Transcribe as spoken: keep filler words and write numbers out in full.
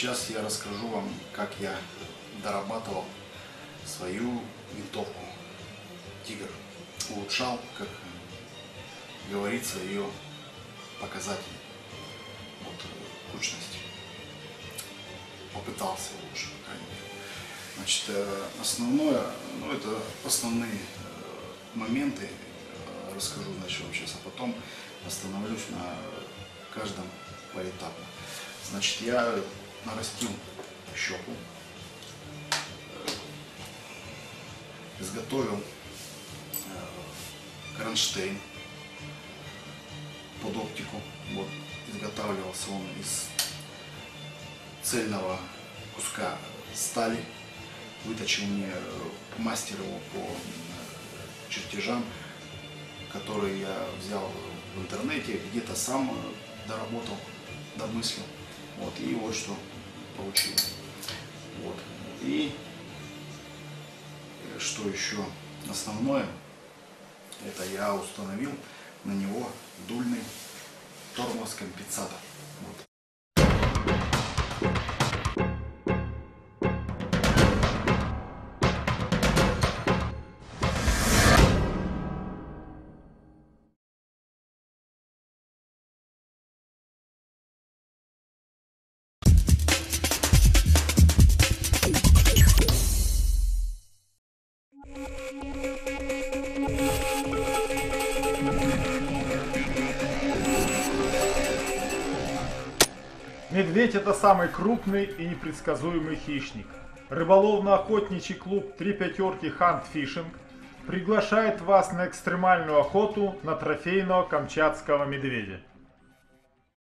Сейчас я расскажу вам, как я дорабатывал свою винтовку Тигр. Улучшал, как говорится, ее показатель. Вот, прочность. Попытался лучше, по крайней мере. Значит, основное, ну это основные моменты расскажу, значит, вам сейчас, а потом остановлюсь на каждом поэтапно. Значит, я нарастил щеку, изготовил кронштейн под оптику. Вот, изготавливался он из цельного куска стали. Выточил мне мастер его по чертежам, которые я взял в интернете, где-то сам доработал, домыслил. Вот, и вот что получилось. Вот. И что еще основное, это я установил на него дульный тормоз-компенсатор. Вот. Медведь – это самый крупный и непредсказуемый хищник. Рыболовно-охотничий клуб «Три пятерки Хант Фишинг» приглашает вас на экстремальную охоту на трофейного камчатского медведя.